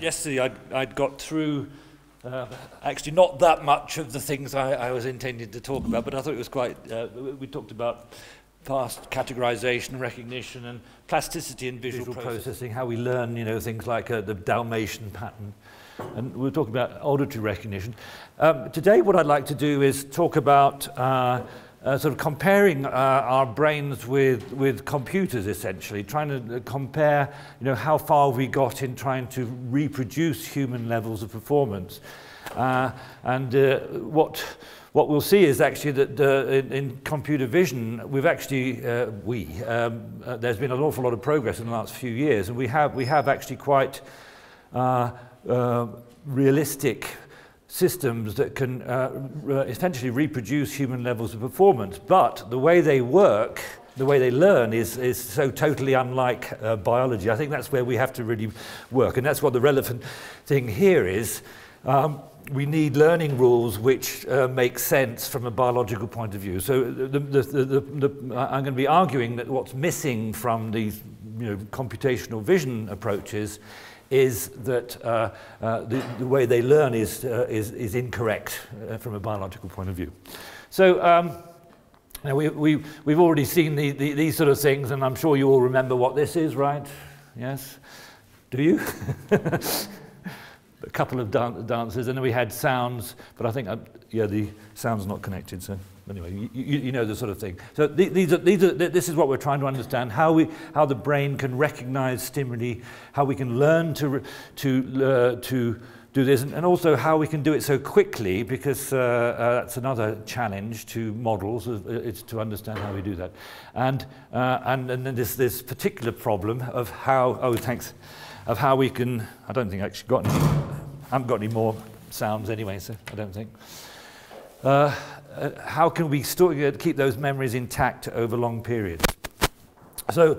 yesterday I'd got through actually not that much of the things I was intending to talk about, but I thought it was quite, we talked about past categorization, recognition, and plasticity in visual processing, how we learn, you know, things like the Dalmatian pattern. And we're talking about auditory recognition. Today what I'd like to do is talk about sort of comparing our brains with computers, essentially, trying to compare, you know, how far we got in trying to reproduce human levels of performance. What we'll see is actually that in computer vision, we've actually, there's been an awful lot of progress in the last few years, and we have actually quite realistic systems that can essentially reproduce human levels of performance. But the way they work, the way they learn is so totally unlike biology. I think that's where we have to really work, and that's what the relevant thing here is. We need learning rules which make sense from a biological point of view. So I'm going to be arguing that what's missing from these, you know, computational vision approaches is that the way they learn is incorrect from a biological point of view. So now we've already seen these sort of things, and I'm sure you all remember what this is, right? Yes? Do you? A couple of dances, and then we had sounds, but I think, yeah, the sound's not connected, so anyway, you know the sort of thing. So this is what we're trying to understand, how the brain can recognize stimuli, how we can learn to do this, and also how we can do it so quickly, because that's another challenge to models, it's to understand how we do that. And then this particular problem of how, oh, thanks, of how we can, I don't think I actually got any, I haven't got any more sounds anyway, so I don't think. How can we still keep those memories intact over long periods? So,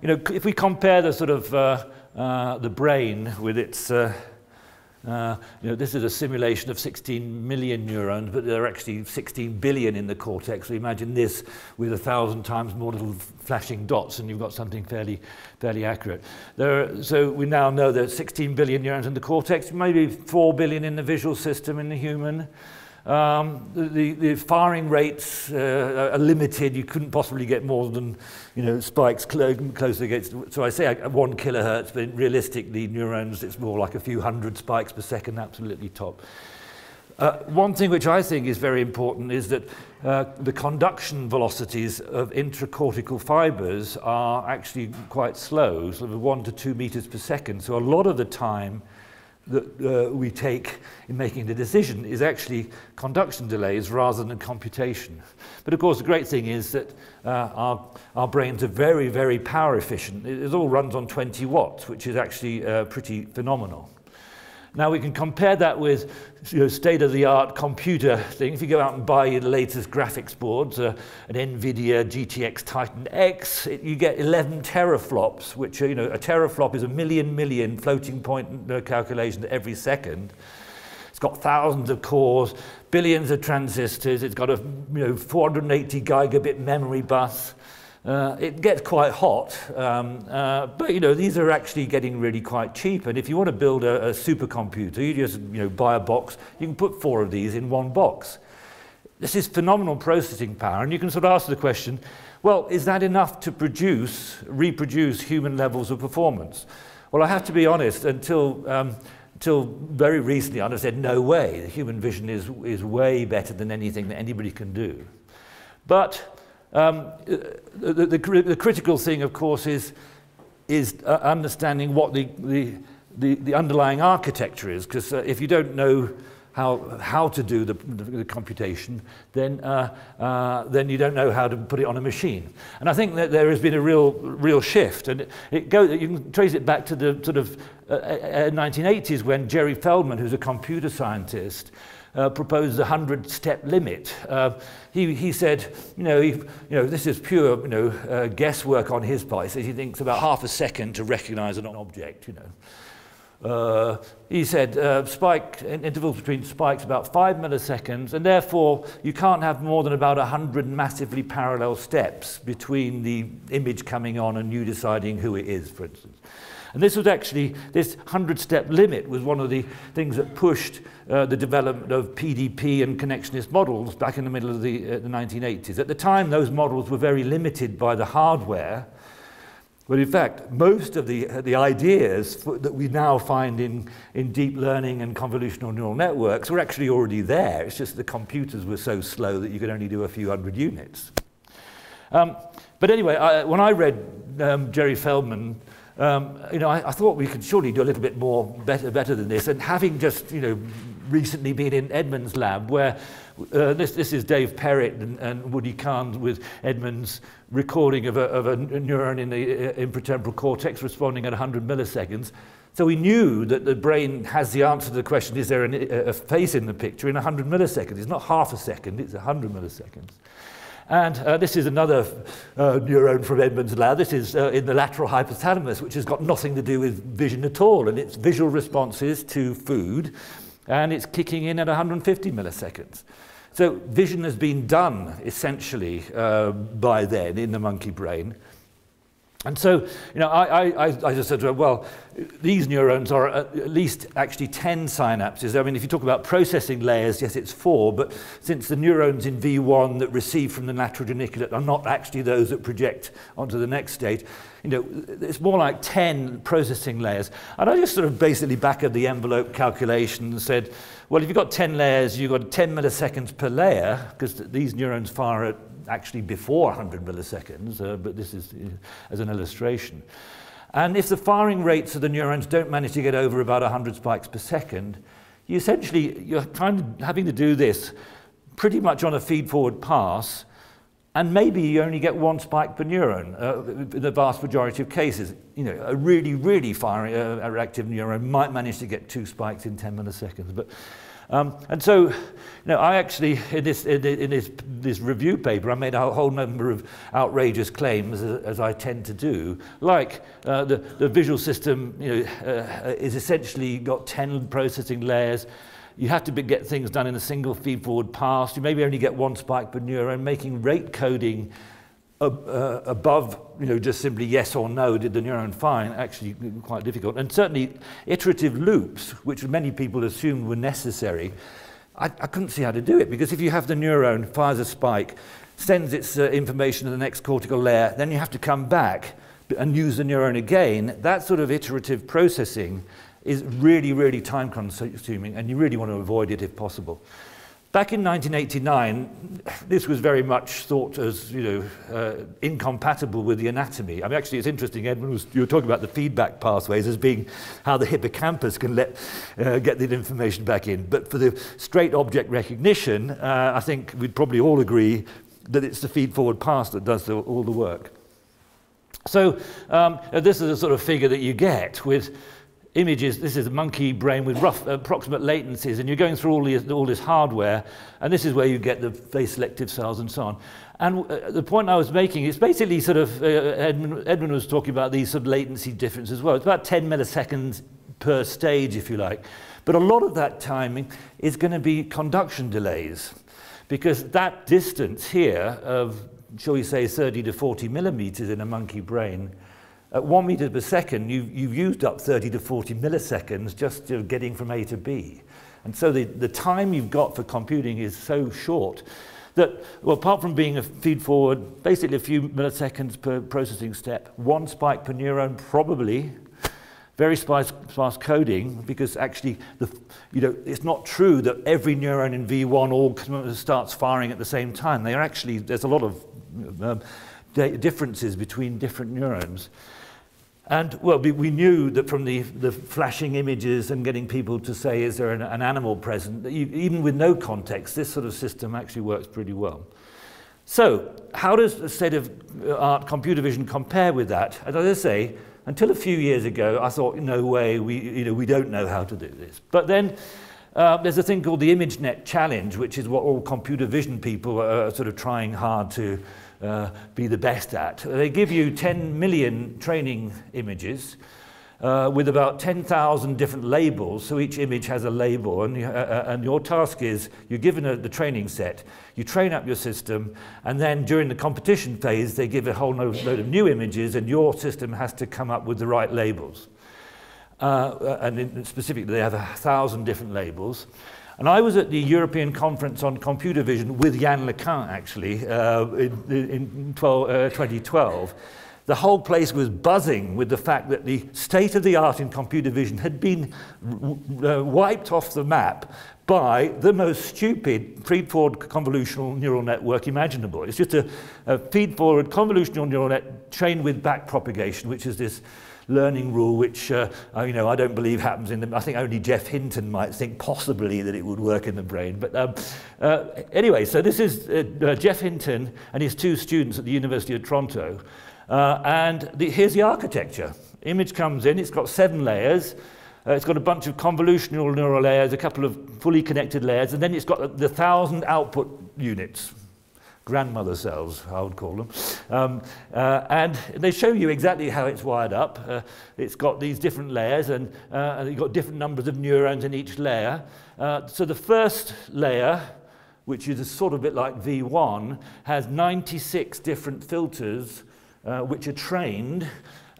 you know, if we compare the sort of the brain with its, you know, this is a simulation of 16 million neurons, but there are actually 16 billion in the cortex. So imagine this with 1,000 times more little flashing dots, and you've got something fairly accurate. So we now know there's 16 billion neurons in the cortex, maybe 4 billion in the visual system in the human. The firing rates are limited. You couldn't possibly get more than, you know, spikes closer against. So I say 1 kilohertz, but realistically, neurons, it's more like a few hundred spikes per second, absolutely top. One thing which I think is very important is that the conduction velocities of intracortical fibers are actually quite slow, sort of 1 to 2 meters per second. So a lot of the time that we take in making the decision is actually conduction delays rather than computation. But of course the great thing is that our brains are very, very power efficient. It all runs on 20 watts, which is actually pretty phenomenal. Now we can compare that with, you know, state-of-the-art computer thing. If you go out and buy the latest graphics boards, an NVIDIA GTX Titan X, you get 11 teraflops, which, you know, a teraflop is a million floating point calculations every second. It's got thousands of cores, billions of transistors. It's got a, you know, 480 gigabit memory bus. It gets quite hot, but, you know, these are actually getting really quite cheap. And if you want to build a supercomputer, you just, you know, buy a box. You can put 4 of these in one box. This is phenomenal processing power, and you can sort of ask the question, well, is that enough to reproduce human levels of performance? Well, I have to be honest, until very recently, I'd have said no way. The human vision is way better than anything that anybody can do. But the critical thing, of course, is understanding what the underlying architecture is, because if you don't know how to do the computation, then you don't know how to put it on a machine. And I think that there has been a real shift, and you can trace it back to the sort of 1980s when Jerry Feldman, who's a computer scientist, proposed the 100-step limit. He said, you know, this is pure, you know, guesswork on his part. He thinks about half a second to recognize an object, you know. He said intervals between spikes about 5 milliseconds, and therefore you can't have more than about 100 massively parallel steps between the image coming on and you deciding who it is, for instance. And this was actually, this 100-step limit was one of the things that pushed the development of PDP and connectionist models back in the middle of the 1980s. At the time, those models were very limited by the hardware, but in fact, most of the ideas that we now find in deep learning and convolutional neural networks were actually already there. It's just the computers were so slow that you could only do a few hundred units. But anyway, when I read Jerry Feldman, you know, I thought we could surely do a little bit more, better than this. And having just, you know, recently been in Edmund's lab, where this is Dave Perrett and Woody Kahn with Edmund's recording of a neuron in the infratemporal cortex responding at 100 milliseconds. So we knew that the brain has the answer to the question, is there a face in the picture in 100 milliseconds? It's not half a second, it's 100 milliseconds. And this is another neuron from Edmund's lab. This is in the lateral hypothalamus, which has got nothing to do with vision at all, and its visual responses to food, and it's kicking in at 150 milliseconds. So vision has been done, essentially, by then in the monkey brain. And so, you know, I just said to her, well, these neurons are at least actually 10 synapses. I mean, if you talk about processing layers, yes, it's 4, but since the neurons in V1 that receive from the lateral geniculate are not actually those that project onto the next state, you know, it's more like 10 processing layers. And I just sort of basically back of the envelope calculation and said, well, if you've got 10 layers, you've got 10 milliseconds per layer, because these neurons fire at actually before 100 milliseconds, but this is as an illustration. And if the firing rates of the neurons don't manage to get over about 100 spikes per second, you essentially, you're kind of having to do this pretty much on a feed-forward pass, and maybe you only get 1 spike per neuron in the vast majority of cases. You know, a really, really firing, active neuron might manage to get 2 spikes in 10 milliseconds. But, and so, you know, I actually, in this review paper, I made a whole number of outrageous claims, as I tend to do, like the visual system, you know, is essentially got 10 processing layers. You have to get things done in a single feed-forward pass. You maybe only get 1 spike per neuron, making rate coding above, you know, just simply yes or no, did the neuron fine, actually quite difficult. And certainly iterative loops, which many people assumed were necessary, I couldn't see how to do it, because if you have the neuron, fires a spike, sends its information to the next cortical layer, then you have to come back and use the neuron again. That sort of iterative processing is really, really time consuming, and you really want to avoid it if possible. Back in 1989, this was very much thought as, you know, incompatible with the anatomy. I mean, actually, it's interesting, Edmund, you were talking about the feedback pathways as being how the hippocampus can get the information back in. But for the straight object recognition, I think we'd probably all agree that it's the feed-forward pass that does all the work. So this is the sort of figure that you get with images. This is a monkey brain with rough approximate latencies, and you're going through all this hardware, and this is where you get the face selective cells and so on. And the point I was making is basically sort of, Edmund was talking about these sort of latency differences as well. It's about 10 milliseconds per stage, if you like. But a lot of that timing is going to be conduction delays, because that distance here of, shall we say, 30 to 40 millimeters in a monkey brain, at 1 meter per second, you've used up 30 to 40 milliseconds just, you know, getting from A to B. And so the time you've got for computing is so short that, well, apart from being a feed forward, basically a few milliseconds per processing step, 1 spike per neuron probably, very sparse coding, because actually, you know, it's not true that every neuron in V1 all starts firing at the same time. They are actually, there's a lot of differences between different neurons. And, well, we knew that from the flashing images and getting people to say, is there an animal present, that even with no context, this sort of system actually works pretty well. So, how does the state of art computer vision compare with that? As I say, until a few years ago, I thought, no way, you know, we don't know how to do this. But then, there's a thing called the ImageNet Challenge, which is what all computer vision people are sort of trying hard to be the best at. They give you 10 million training images, with about 10,000 different labels, so each image has a label, and your task is, you're given the training set, you train up your system, and then during the competition phase they give a whole load of new images, and your system has to come up with the right labels. And specifically they have 1,000 different labels. And I was at the European Conference on Computer Vision with Yann LeCun, actually, in 2012. The whole place was buzzing with the fact that the state of the art in computer vision had been wiped off the map by the most stupid feed-forward convolutional neural network imaginable. It's just a feed-forward convolutional neural net trained with backpropagation, which is this learning rule which you know, I don't believe happens in the, I think only Geoff Hinton might think possibly that it would work in the brain, but anyway, so this is Geoff Hinton and his two students at the University of Toronto, and here's the architecture. Image comes in, it's got 7 layers, it's got a bunch of convolutional neural layers, a couple of fully connected layers, and then it's got the 1,000 output units. Grandmother cells, I would call them, and they show you exactly how it's wired up. It's got these different layers, and you've got different numbers of neurons in each layer. So the first layer, which is a sort of bit like V1, has 96 different filters which are trained,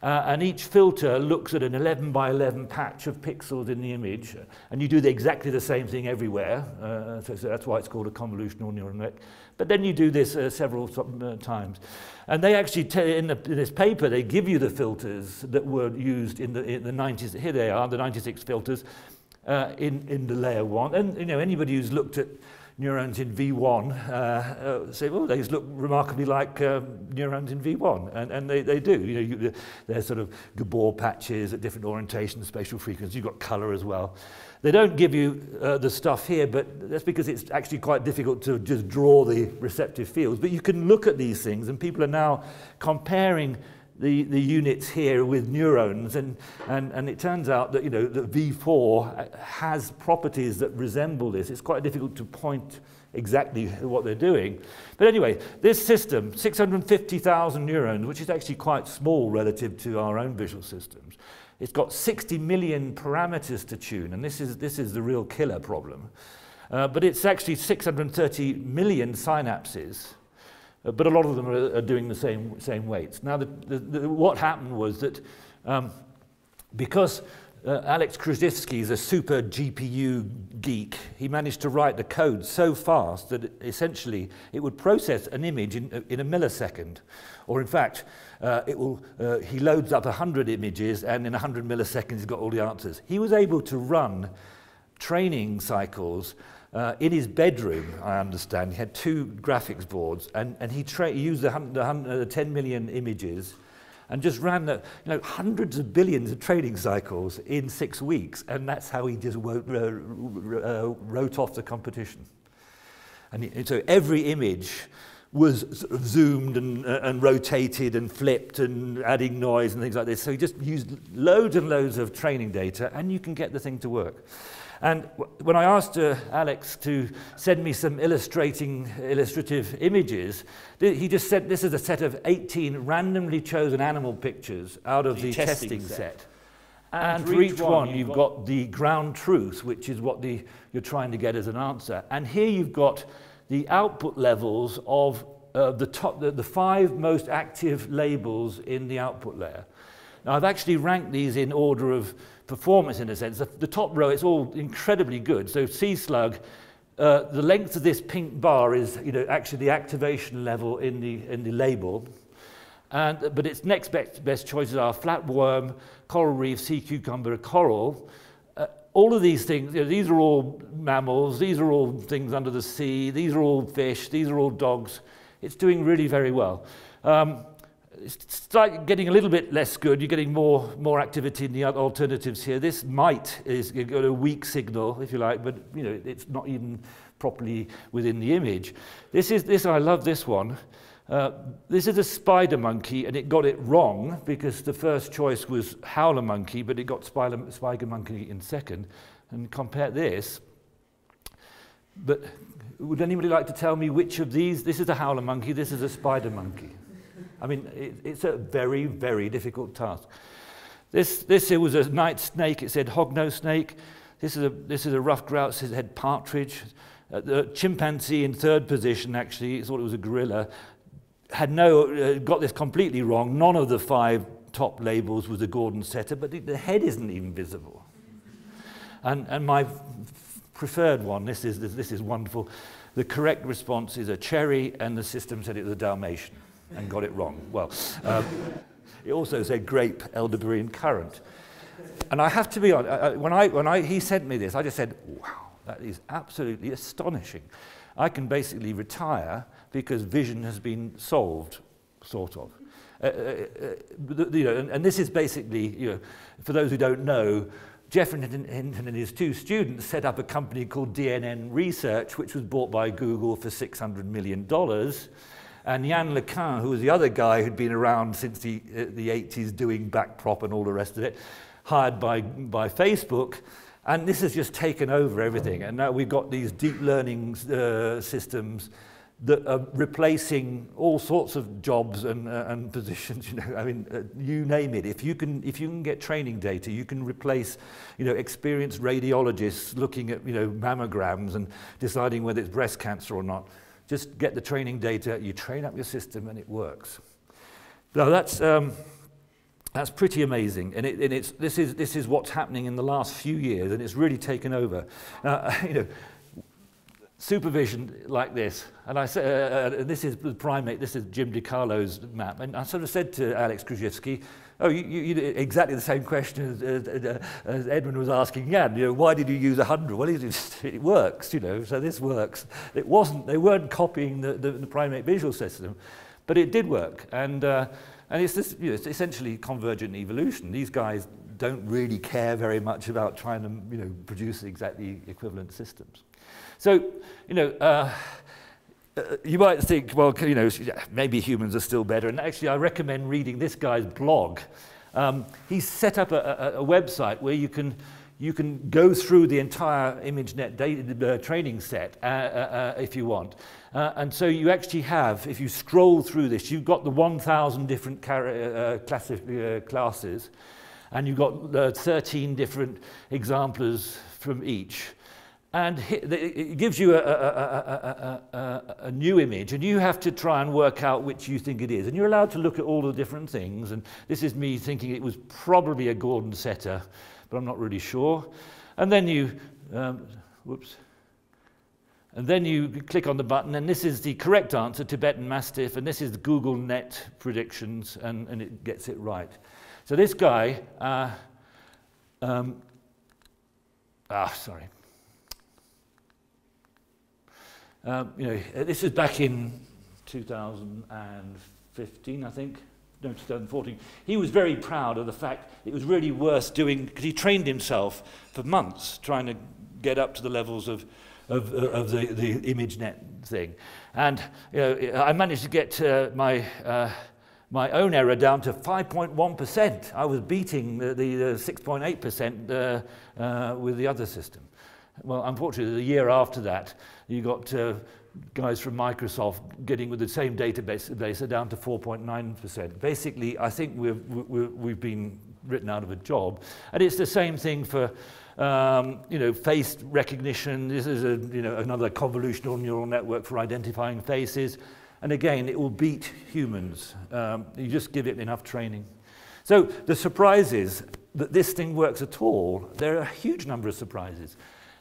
and each filter looks at an 11 by 11 patch of pixels in the image, and you do exactly the same thing everywhere, so that's why it's called a convolutional neural net. But then you do this several times. And they actually, in this paper, they give you the filters that were used in the 90s. Here they are, the 96 filters in the layer 1. And you know, anybody who's looked at neurons in V1 say, well, these look remarkably like neurons in V1. And they do. You know, they're sort of Gabor patches at different orientations, spatial frequencies. You've got color as well. They don't give you the stuff here, but that's because it's actually quite difficult to just draw the receptive fields. But you can look at these things, and people are now comparing the units here with neurons, and it turns out that, you know, that V4 has properties that resemble this. It's quite difficult to point exactly what they're doing. But anyway, this system, 650,000 neurons, which is actually quite small relative to our own visual systems. It's got 60 million parameters to tune, and this is the real killer problem. But it's actually 630 million synapses, but a lot of them are doing the same weights. Now, what happened was that because Alex Krzyzewski is a super GPU geek, he managed to write the code so fast that essentially it would process an image in a millisecond, or in fact, he loads up 100 images, and in 100 milliseconds he's got all the answers. He was able to run training cycles in his bedroom, I understand. He had 2 graphics boards, and he used the 10 million images and just ran hundreds of billions of training cycles in 6 weeks, and that's how he just wrote off the competition. And so every image was sort of zoomed and rotated and flipped and adding noise and things like this. So he just used loads and loads of training data, and you can get the thing to work. And when I asked Alex to send me some illustrative images, he just said, this is a set of 18 randomly chosen animal pictures out of the testing set. And for each one you've got the ground truth, which is what you're trying to get as an answer. And here you've got the output levels of the 5 most active labels in the output layer. Now, I've actually ranked these in order of performance, in a sense. The top row, it's all incredibly good. So C-slug, the length of this pink bar is, you know, actually the activation level in the label. But its next best choices are flatworm, coral reef, sea cucumber, coral. All of these things, you know, these are all mammals, these are all things under the sea, these are all fish, these are all dogs. It's doing really very well. It's like getting a little bit less good. You're getting more activity in the other alternatives here. This mite is got a weak signal, if you like, but you know, it's not even properly within the image. This I love this one. This is a spider monkey, and it got it wrong because the first choice was howler monkey, but it got spider monkey in second. And compare this. But would anybody like to tell me which of these? This is a howler monkey. This is a spider monkey. I mean, it's a very, very difficult task. This it was a night snake. It said hognose snake. This is a rough grouse. It said partridge. The chimpanzee in third position, actually, thought it was a gorilla. Got this completely wrong. None of the five top labels was a Gordon setter, but the head isn't even visible. And my preferred one, this is wonderful. The correct response is a cherry, and the system said it was a Dalmatian, and got it wrong. Well, it also said grape, elderberry, and currant. And I have to be honest, when he sent me this, I just said, wow, that is absolutely astonishing. I can basically retire because vision has been solved, sort of. And this is basically, for those who don't know, Jeff Hinton and his two students set up a company called DNN Research, which was bought by Google for $600 million. And Yann LeCun, who was the other guy who'd been around since the 80s doing backprop and all the rest of it, hired by Facebook. And this has just taken over everything. And now we've got these deep learning systems that are replacing all sorts of jobs and positions. I mean, you name it. If you can get training data, you can replace, experienced radiologists looking at, mammograms and deciding whether it's breast cancer or not. Just get the training data. You train up your system, and it works. Now that's pretty amazing. And this is what's happening in the last few years, and it's really taken over. Supervision like this, and I said, this is the primate, this is Jim DiCarlo's map, and I sort of said to Alex Krzyzewski, oh, you did exactly the same question as Edmund was asking Jan, why did you use 100? Well, it works, so this works. They weren't copying the primate visual system, but it did work, and it's this, it's essentially convergent evolution. These guys don't really care very much about trying to, produce exactly equivalent systems. So, you might think, well, maybe humans are still better. And actually, I recommend reading this guy's blog. He's set up a website where you can go through the entire ImageNet data, training set if you want. And so you actually have, if you scroll through this, you've got the 1,000 different classes, and you've got 13 different exemplars from each. And it gives you a new image, and you have to try and work out which you think it is. And you're allowed to look at all the different things. And this is me thinking it was probably a Gordon setter, but I'm not really sure. And then you, whoops. And then you click on the button, and this is the correct answer, Tibetan Mastiff, and this is the Google Net predictions, and it gets it right. So this guy, sorry. This is back in 2015, I think, no, 2014. He was very proud of the fact it was really worth doing, because he trained himself for months trying to get up to the levels of the ImageNet thing. And I managed to get my own error down to 5.1%. I was beating the 6.8% with the other system. Well, unfortunately, the year after that, you got guys from Microsoft getting with the same database down to 4.9%. Basically, I think we've been written out of a job, and it's the same thing for face recognition. This is another convolutional neural network for identifying faces, and again, it will beat humans. You just give it enough training. So the surprise is that this thing works at all. There are a huge number of surprises.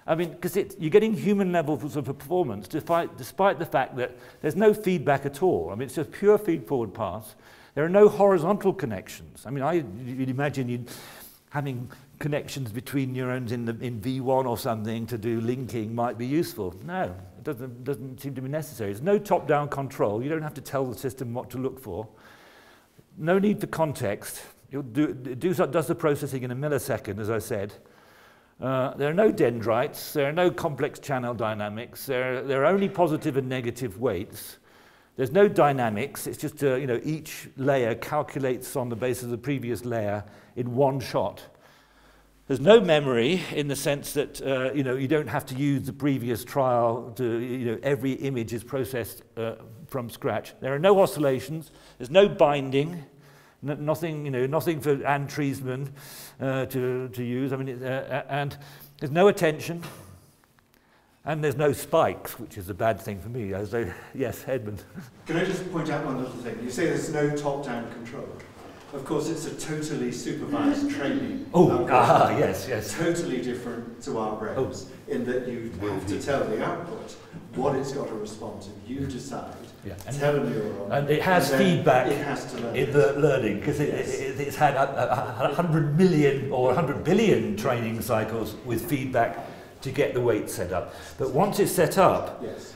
I mean, because you're getting human levels of performance despite the fact that there's no feedback at all. I mean, it's just pure feed-forward pass. There are no horizontal connections. I mean, you'd imagine you having connections between neurons in V1 or something to do linking might be useful. No, it doesn't seem to be necessary. There's no top-down control. You don't have to tell the system what to look for. No need for context. It does the processing in a millisecond, as I said. There are no dendrites, there are no complex channel dynamics, there are only positive and negative weights. There's no dynamics, it's just each layer calculates on the basis of the previous layer in one shot. There's no memory in the sense that you don't have to use the previous trial to, every image is processed from scratch. There are no oscillations, there's no binding, nothing, you know, nothing for Anne Treesman to use. I mean, and there's no attention, and there's no spikes, which is a bad thing for me. So, yes, Edmund. Can I just point out one little thing? You say there's no top-down control. Of course, it's a totally supervised training. Oh, yes, yes. Totally different to our brains in that you have to tell the output what it's got to respond to. You decide. Yeah. Tell a neuron. And it has feedback. It has to learn. In the learning, because it's had 100 million or 100 billion training cycles with feedback to get the weight set up. But once it's set up, yes,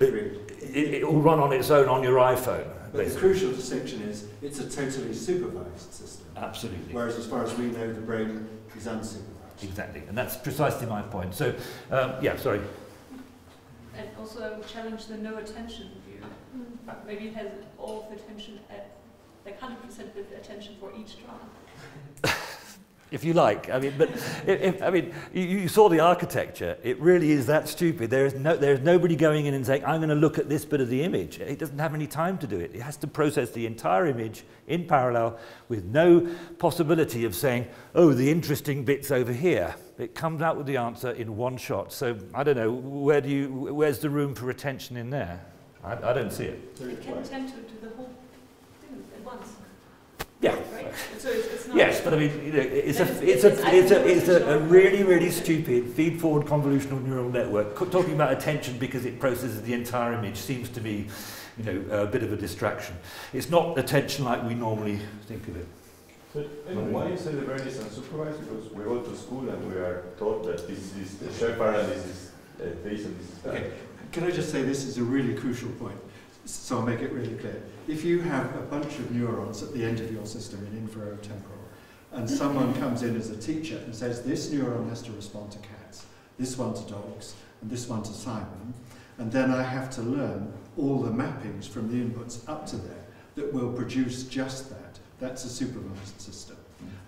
it will run on its own on your iPhone. But the crucial distinction is it's a totally supervised system. Absolutely. Whereas as far as we know, the brain is unsupervised. Exactly, and that's precisely my point. So, yeah, sorry. And also I would challenge the no attention view. Mm. Maybe it has all the attention, at, like 100% of attention for each trial. If you like, I mean, but I mean, you saw the architecture. It really is that stupid. There is nobody going in and saying, "I'm going to look at this bit of the image." It doesn't have any time to do it. It has to process the entire image in parallel, with no possibility of saying, "Oh, the interesting bit's over here." It comes out with the answer in one shot. So I don't know. Where's the room for attention in there? I don't see it. It can tend to do the whole thing at once. Yeah. Right. So it's not, yes, but I mean, you know, it's a really, really stupid feed-forward convolutional neural network. Talking about attention because it processes the entire image seems to be, you know, a bit of a distraction. It's not attention like we normally think of it. So, why you say the brain is unsupervised? Because we go to school and we are taught that this is the Shepard, this is this, and this is that. Okay. Can I just say this is a really crucial point? So I'll make it really clear. If you have a bunch of neurons at the end of your system in infero-temporal, and someone comes in as a teacher and says, this neuron has to respond to cats, this one to dogs, and this one to Simon, and then I have to learn all the mappings from the inputs up to there that will produce just that. That's a supervised system.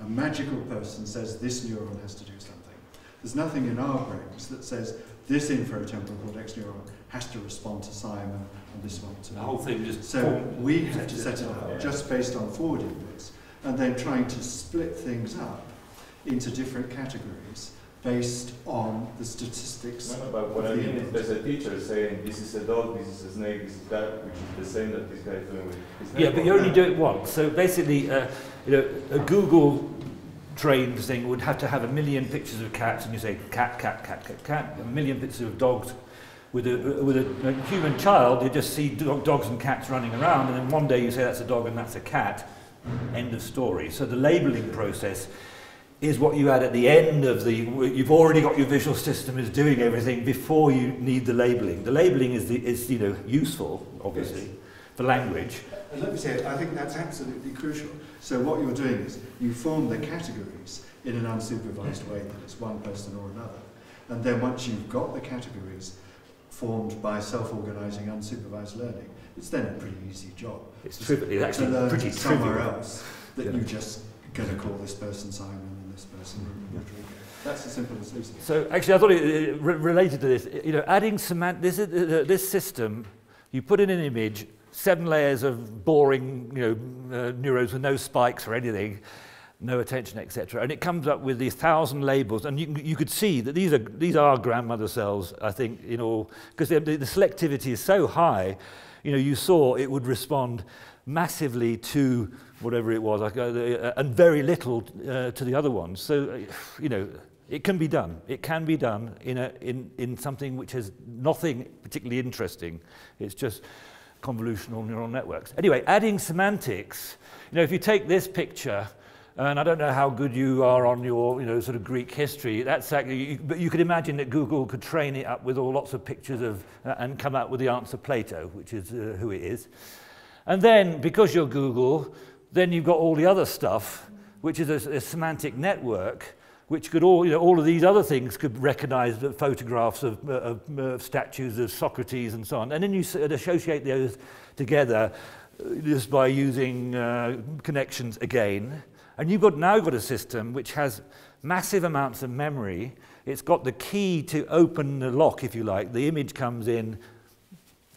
A magical person says, this neuron has to do something. There's nothing in our brains that says, this infero-temporal cortex neuron has to respond to Simon, and this one to the whole thing. Just so we have to set it up just based on forward inputs, and then trying to split things up into different categories based on the statistics. No, but what I mean is there's a teacher saying this is a dog, this is a snake, this is that, which is the same that this guy is doing with his name. Yeah, but you only do it once. So basically, you know, a Google trained thing would have to have 1 million pictures of cats, and you say cat, cat, cat, cat, cat, 1 million pictures of dogs. With a human child, you just see dogs and cats running around, and then one day you say that's a dog and that's a cat, end of story. So the labelling process is what you add at the end of the, you've already got your visual system is doing everything before you need the labelling. The labelling is you know, useful, obviously, for language. And let me say, I think that's absolutely crucial. So what you're doing is you form the categories in an unsupervised way, that it's one person or another. And then once you've got the categories, formed by self-organising, unsupervised learning, it's then a pretty easy job. It's trivial, actually, to learn pretty somewhere else that you just going to call this person Simon and this person Rodrigo. That's as simple as losing it. So actually, I thought it related to this. You know, adding semantics. This system, you put in an image, 7 layers of boring, you know, neurons with no spikes or anything. No attention, etc., and it comes up with these 1,000 labels, and you could see that these are grandmother cells, I think, in all, because the selectivity is so high. You know, you saw it would respond massively to whatever it was, and very little to the other ones. So, you know, it can be done. It can be done in something which has nothing particularly interesting. It's just convolutional neural networks. Anyway, adding semantics. You know, if you take this picture. And I don't know how good you are on your, you know, sort of Greek history. That's actually, but you could imagine that Google could train it up with all lots of pictures of, and come out with the answer Plato, which is who it is. And then, because you're Google, then you've got all the other stuff, which is a semantic network, which could all, you know, all of these other things could recognise the photographs of statues of Socrates and so on. And then you associate those together just by using connections again. And you've now got a system which has massive amounts of memory. It's got the key to open the lock, if you like. The image comes in,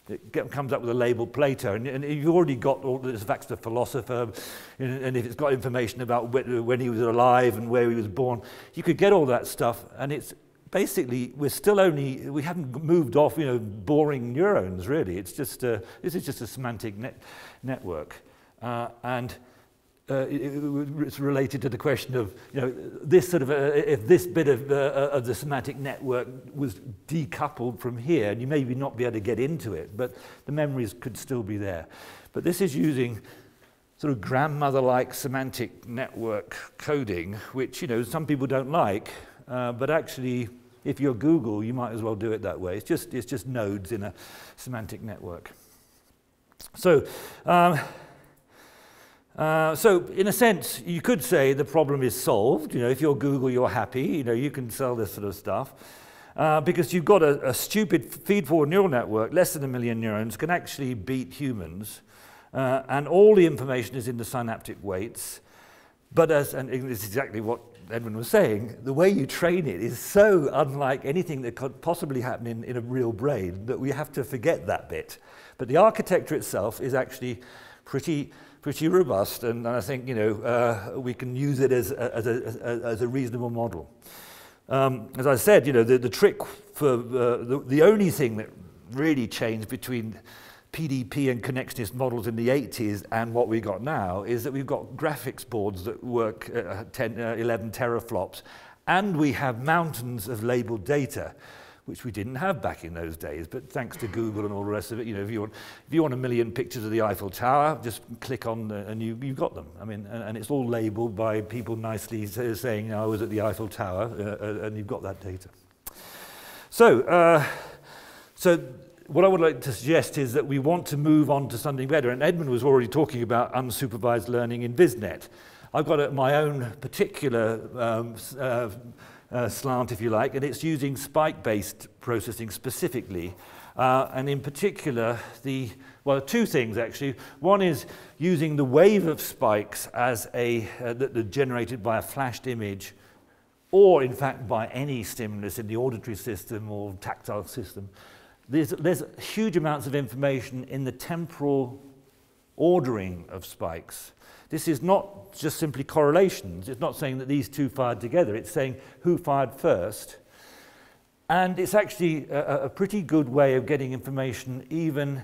it comes up with a label Plato, and you've already got all this facts of philosopher, and if it's got information about when he was alive and where he was born, you could get all that stuff, and it's basically we haven't moved off, you know, boring neurons really. It's just this is just a semantic network, it's related to the question of, you know, this sort of if this bit of the semantic network was decoupled from here, and you maybe not be able to get into it, but the memories could still be there. But this is using sort of grandmother-like semantic network coding, which, you know, some people don't like, but actually if you're Google, you might as well do it that way. It's just nodes in a semantic network. So. So in a sense, you could say the problem is solved. You know, if you're Google, you're happy. You know, you can sell this sort of stuff because you've got a stupid feed-forward neural network. Less than 1 million neurons can actually beat humans, and all the information is in the synaptic weights. But and this is exactly what Edwin was saying, the way you train it is so unlike anything that could possibly happen in a real brain that we have to forget that bit. But the architecture itself is actually pretty robust, and I think, you know, we can use it as a reasonable model. As I said, you know, the trick for the only thing that really changed between PDP and connectionist models in the 80s and what we got now is that we've got graphics boards that work 11 teraflops, and we have mountains of labeled data, which we didn't have back in those days, but thanks to Google and all the rest of it, you know, if you want 1 million pictures of the Eiffel Tower, just click on and you've got them. I mean, and it's all labelled by people nicely saying, I was at the Eiffel Tower, and you've got that data. So, so what I would like to suggest is that we want to move on to something better, and Edmund was already talking about unsupervised learning in VisNet. I've got my own particular slant, if you like, and it's using spike-based processing specifically, and in particular two things actually. One is using the wave of spikes as that are generated by a flashed image, or in fact by any stimulus in the auditory system or tactile system. There's huge amounts of information in the temporal ordering of spikes. This is not just simply correlations. It's not saying that these two fired together. It's saying who fired first. And it's actually a pretty good way of getting information even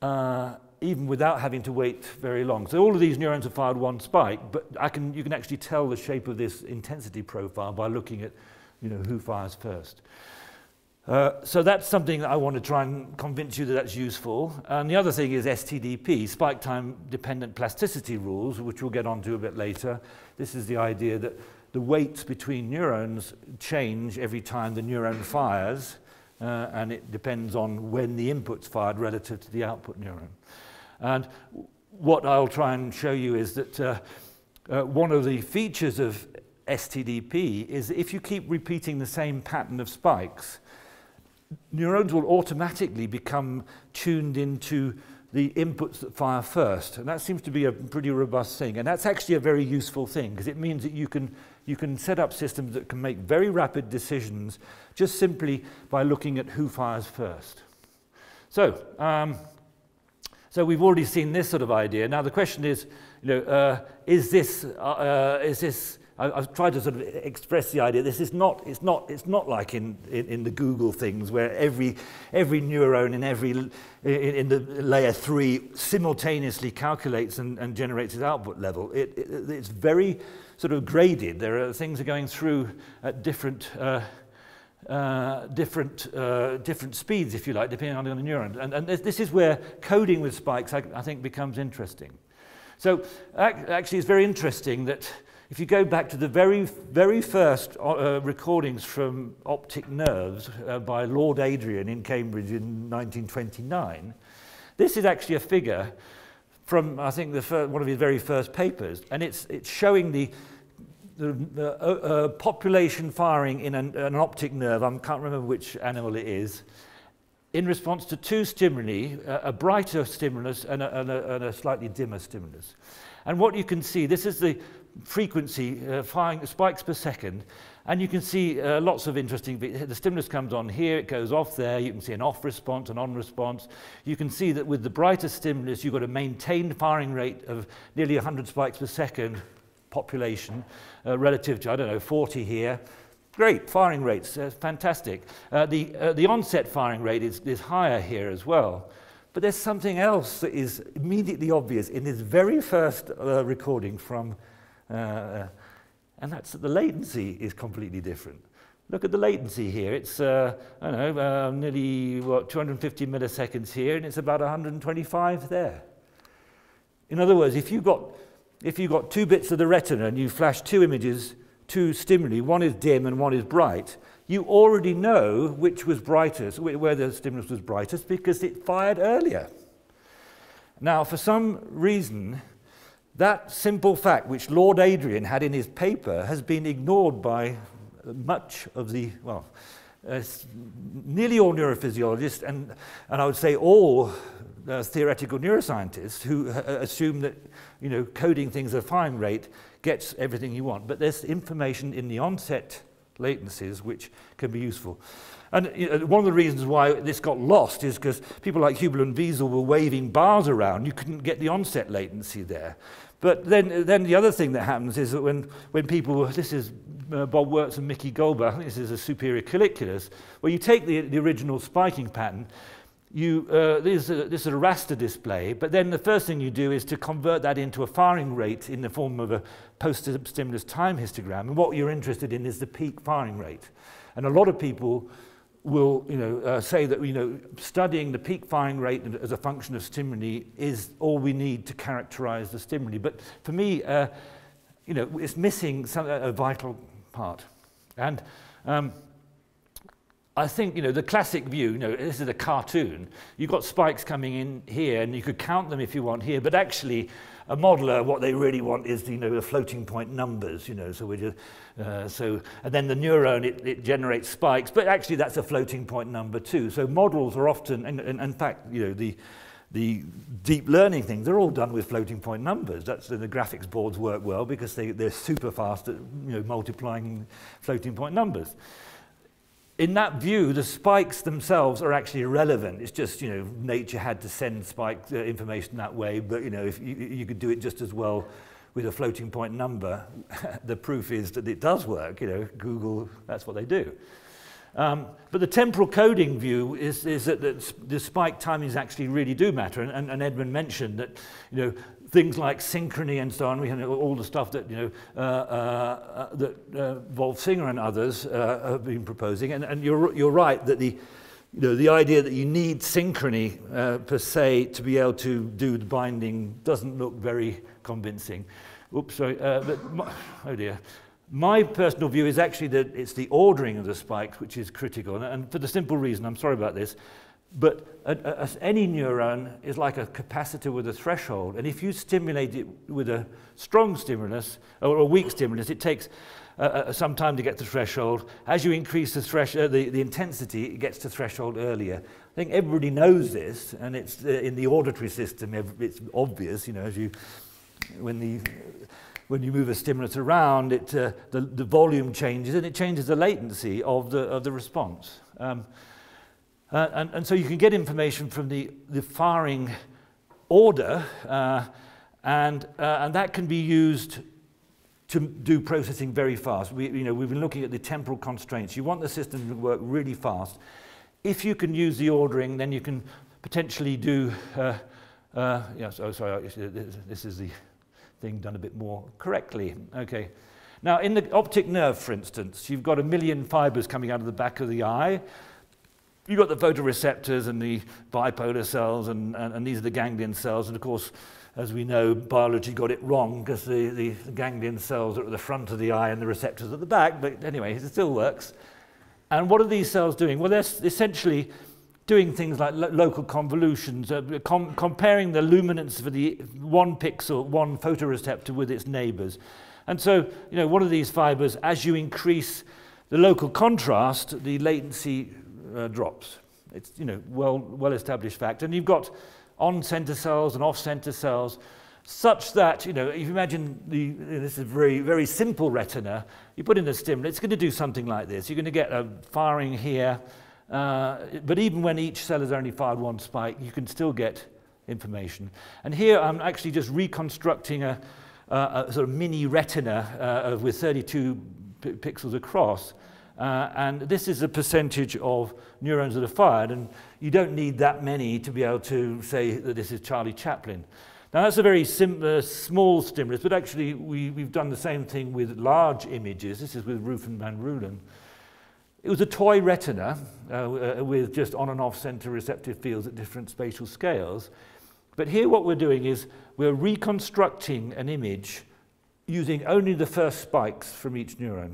without having to wait very long. So all of these neurons have fired one spike, but you can actually tell the shape of this intensity profile by looking at, you know, who fires first. So that's something that I want to try and convince you that that's useful. And the other thing is STDP, spike time dependent plasticity rules, which we'll get onto a bit later. This is the idea that the weights between neurons change every time the neuron fires, and it depends on when the input's fired relative to the output neuron. And what I'll try and show you is that one of the features of STDP is if you keep repeating the same pattern of spikes, neurons will automatically become tuned into the inputs that fire first, and that seems to be a pretty robust thing, and that's actually a very useful thing because it means that you can set up systems that can make very rapid decisions just simply by looking at who fires first. So, so we've already seen this sort of idea. Now the question is, you know, I've tried to sort of express the idea. This is not like in the Google things where every neuron in the layer 3 simultaneously calculates and generates its output level. It's very sort of graded. There are things going through at different speeds, if you like, depending on the neuron. And this is where coding with spikes, I think, becomes interesting. So actually, it's very interesting that. If you go back to the very first recordings from optic nerves by Lord Adrian in Cambridge in 1929, this is actually a figure from, I think, one of his very first papers, and it's showing the population firing in an optic nerve. I can't remember which animal it is, in response to two stimuli, a brighter stimulus and a slightly dimmer stimulus. And what you can see, this is the frequency spikes per second, and you can see lots of interesting bits. The stimulus comes on here, it goes off there, you can see an off response, an on response. You can see that with the brighter stimulus, you've got a maintained firing rate of nearly 100 spikes per second population relative to, I don't know, 40 here. Great, firing rates, fantastic. The onset firing rate is higher here as well. But there's something else that is immediately obvious in this very first recording from, and that's that the latency is completely different. Look at the latency here. It's, I don't know, nearly, what, 250 milliseconds here, and it's about 125 there. In other words, if you got two bits of the retina and you flash two images, two stimuli, one is dim and one is bright, you already know which was brightest, where the stimulus was brightest, because it fired earlier. Now, for some reason, that simple fact, which Lord Adrian had in his paper, has been ignored by much of the, well, nearly all neurophysiologists, and I would say all theoretical neuroscientists who assume that, you know, coding things at a firing rate gets everything you want. But there's information in the onset latencies which can be useful. And one of the reasons why this got lost is because people like Hubel and Wiesel were waving bars around. You couldn't get the onset latency there. But then the other thing that happens is that when people, this is Bob Wertz and Mickey Goldberg, I think this is a superior colliculus, where you take the original spiking pattern, this is a raster display, but then the first thing you do is to convert that into a firing rate in the form of a post-stimulus time histogram, and what you're interested in is the peak firing rate. And a lot of people will, you know, say that, you know, studying the peak firing rate as a function of stimuli is all we need to characterize the stimuli. But for me, you know, it's missing a vital part. And I think, you know, the classic view, you know, this is a cartoon. You've got spikes coming in here, and you could count them if you want here, but actually a modeler, what they really want is, you know, the floating point numbers, you know, so we just, and then the neuron, it generates spikes, but actually that's a floating point number too. So models are often, and in fact, you know, the deep learning things, they're all done with floating point numbers. That's the graphics boards work well because they're super fast at, you know, multiplying floating point numbers. In that view, the spikes themselves are actually irrelevant. It's just, you know, nature had to send spike information that way, but, you know, if you could do it just as well with a floating point number. The proof is that it does work, you know, Google, that's what they do. But the temporal coding view is that the spike timings actually really do matter, and Edmund mentioned that, you know, things like synchrony and so on, we have all the stuff that, you know, that Wolf-Singer and others have been proposing, and you're right that the, you know, the idea that you need synchrony per se to be able to do the binding doesn't look very convincing. Oops, sorry, but oh dear. My personal view is actually that it's the ordering of the spikes which is critical, and for the simple reason, I'm sorry about this, but any neuron is like a capacitor with a threshold, and if you stimulate it with a strong stimulus or a weak stimulus, it takes some time to get to threshold. As you increase the intensity, it gets to threshold earlier. I think everybody knows this, and it's in the auditory system, it's obvious, you know, as you, when you move a stimulus around, it, the volume changes, and it changes the latency of the response. And so you can get information from the firing order, and that can be used to do processing very fast. You know, we've been looking at the temporal constraints. You want the system to work really fast. If you can use the ordering, then you can potentially do, yes, oh, sorry, this is the thing done a bit more correctly. Okay. Now, in the optic nerve, for instance, you've got a million fibers coming out of the back of the eye. You've got the photoreceptors and the bipolar cells, and these are the ganglion cells. And of course, as we know, biology got it wrong because the ganglion cells are at the front of the eye and the receptors at the back. But anyway, it still works. And what are these cells doing? Well, they're essentially doing things like local convolutions, comparing the luminance for the one pixel, one photoreceptor with its neighbors. And so, you know, one of these fibers, as you increase the local contrast, the latency drops. It's, you know, well established fact. And you've got on-center cells and off-center cells, such that, you know, if you imagine this is a very, very simple retina, you put in a stimulant, it's going to do something like this. You're going to get a firing here, but even when each cell has only fired one spike, you can still get information. And here I'm actually just reconstructing a sort of mini retina with 32 pixels across. And this is a percentage of neurons that are fired, and you don't need that many to be able to say that this is Charlie Chaplin. Now that's a very small stimulus, but actually we've done the same thing with large images. This is with Roof and Van Rulen. It was a toy retina with just on and off center receptive fields at different spatial scales. But here what we're doing is we're reconstructing an image using only the first spikes from each neuron.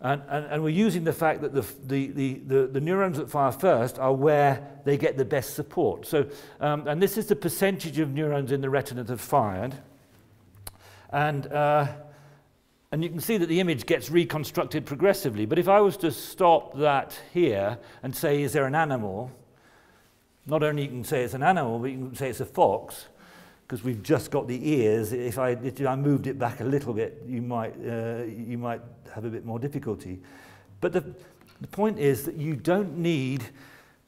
And we're using the fact that the neurons that fire first are where they get the best support. So, and this is the percentage of neurons in the retina that have fired. And you can see that the image gets reconstructed progressively. But if I was to stop that here and say, is there an animal? Not only you can say it's an animal, but you can say it's a fox, because we've just got the ears. If I moved it back a little bit, you might have a bit more difficulty. But the point is that you don't need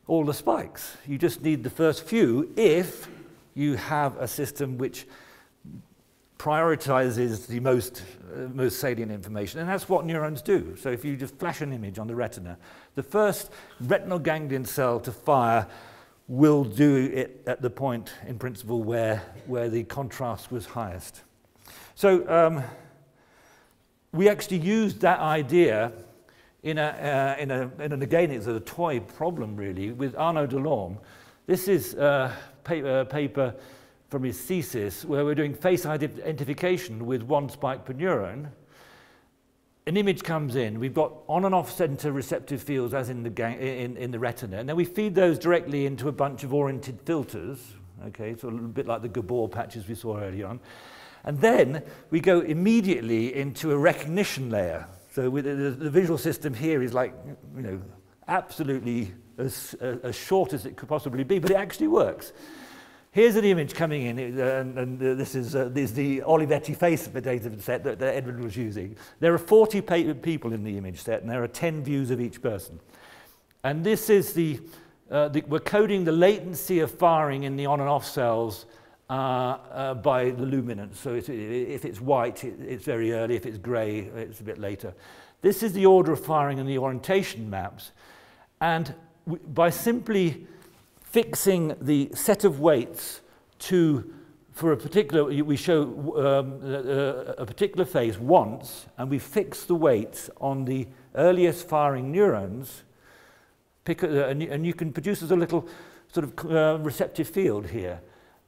all the spikes. You just need the first few if you have a system which prioritizes the most salient information. And that's what neurons do. So if you just flash an image on the retina, the first retinal ganglion cell to fire will do it at the point, in principle, where the contrast was highest. So we actually used that idea in again, it's a toy problem, really, with Arnaud Delorme. This is a paper from his thesis where we're doing face identification with one spike per neuron. An image comes in, we've got on and off center receptive fields as in the retina, and then we feed those directly into a bunch of oriented filters, okay, so a little bit like the Gabor patches we saw earlier on. And then we go immediately into a recognition layer. So with the visual system here is like, you know, absolutely as short as it could possibly be, but it actually works. Here's an image coming in, and this is the Olivetti face data set that Edwin was using. There are 40 people in the image set, and there are 10 views of each person. And this is we're coding the latency of firing in the on and off cells by the luminance. So if it's white, it's very early. If it's gray, it's a bit later. This is the order of firing and the orientation maps. And by simply fixing the set of weights for a particular, we show a particular phase once, and we fix the weights on the earliest firing neurons, and you can produce as a little sort of receptive field here.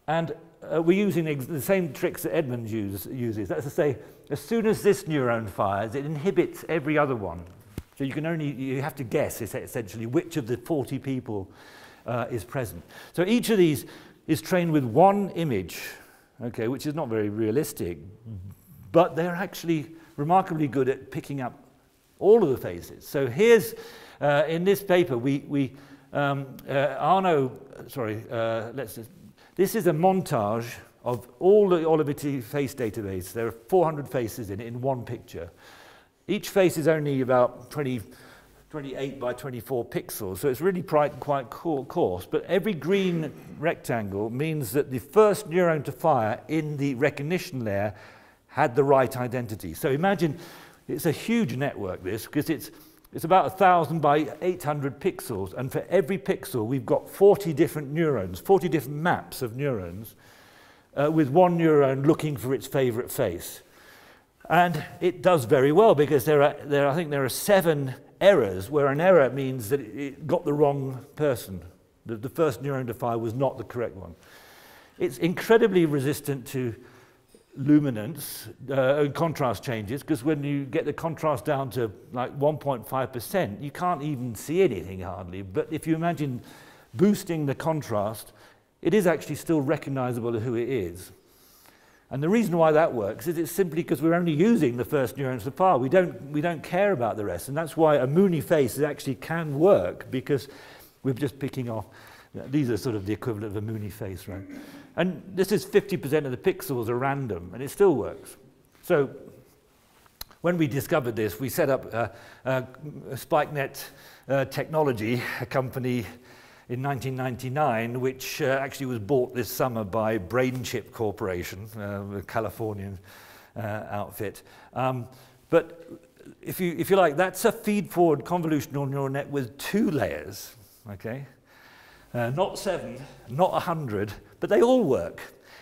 And we're using the same tricks that Edmund uses. That's to say, as soon as this neuron fires, it inhibits every other one. So you have to guess essentially which of the 40 people is present. So each of these is trained with one image, okay, which is not very realistic, but they're actually remarkably good at picking up all of the phases. So here's, in this paper, this is a montage of all the Olivetti face database. There are 400 faces in it in one picture. Each face is only about 28 by 24 pixels, so it's really quite coarse, but every green rectangle means that the first neuron to fire in the recognition layer had the right identity. So imagine, it's a huge network, this, because it's about 1,000 by 800 pixels, and for every pixel we've got 40 different neurons, 40 different maps of neurons, with one neuron looking for its favorite face. And it does very well, because I think there are 7 errors, where an error means that it got the wrong person. The first neuron to fire was not the correct one. It's incredibly resistant to luminance and contrast changes, because when you get the contrast down to like 1.5%, you can't even see anything hardly. But if you imagine boosting the contrast, it is actually still recognizable who it is. And the reason why that works is it's simply because we're only using the first neurons to fire. We don't care about the rest, and that's why a Mooney face actually can work, because we're just picking off. These are sort of the equivalent of a Mooney face, right? And this is 50% of the pixels are random, and it still works. So when we discovered this, we set up a SpikeNet technology, a company in 1999, which actually was bought this summer by BrainChip Corporation, a Californian outfit. But if you like, that's a feed-forward convolutional neural net with 2 layers, okay? Not 7, not 100, but they all work.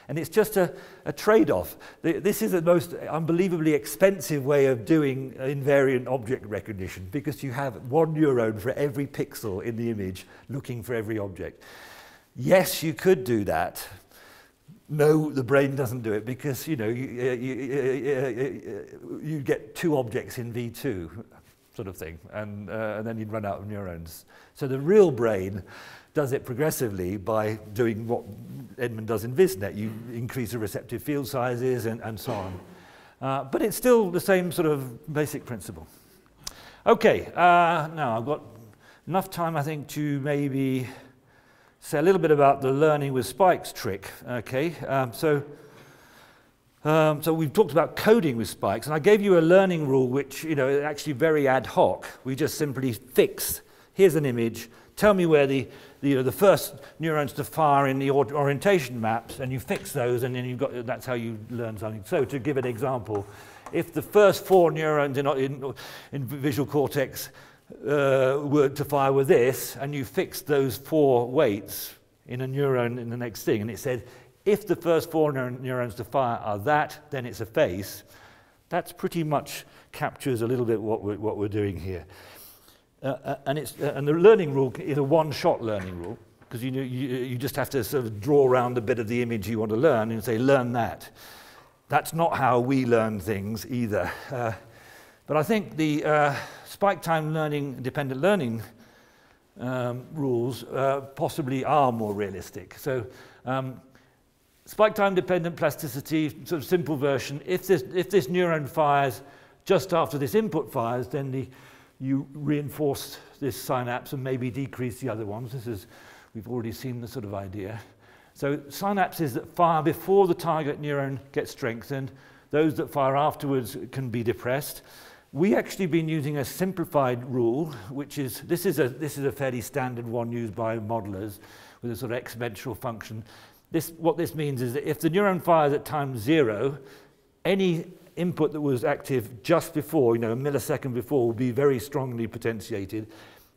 And it's just a trade-off. This is the most unbelievably expensive way of doing invariant object recognition, because you have 1 neuron for every pixel in the image looking for every object. Yes, you could do that. No, the brain doesn't do it, because you know you get 2 objects in V2, sort of thing, and then you'd run out of neurons. So the real brain does it progressively by doing what Edmund does in VisNet. You increase the receptive field sizes and so on. But it's still the same sort of basic principle. Okay, now I've got enough time, I think, to maybe say a little bit about the learning with spikes trick. Okay, so we've talked about coding with spikes, and I gave you a learning rule which, you know, is actually very ad hoc. We just simply fix, here's an image, tell me where the first neurons to fire in the orientation maps, and you fix those, and then you've got, that's how you learn something. So to give an example, if the first 4 neurons in visual cortex were to fire with this, and you fixed those 4 weights in a neuron in the next thing, and it said, if the first 4 neurons to fire are that, then it's a face. That's pretty much captures a little bit what we're doing here. And the learning rule is a one-shot learning rule, because you just have to sort of draw around a bit of the image you want to learn and say, learn that. That's not how we learn things either. But I think the spike time learning, dependent learning rules possibly are more realistic. So spike time dependent plasticity, sort of simple version. If this neuron fires just after this input fires, then you reinforce this synapse and maybe decrease the other ones. We've already seen the sort of idea. So synapses that fire before the target neuron get strengthened, those that fire afterwards can be depressed. We actually been using a simplified rule, which is, this is a fairly standard one used by modelers with a sort of exponential function. What this means is that if the neuron fires at time 0, any input that was active just before, you know, a millisecond before, will be very strongly potentiated.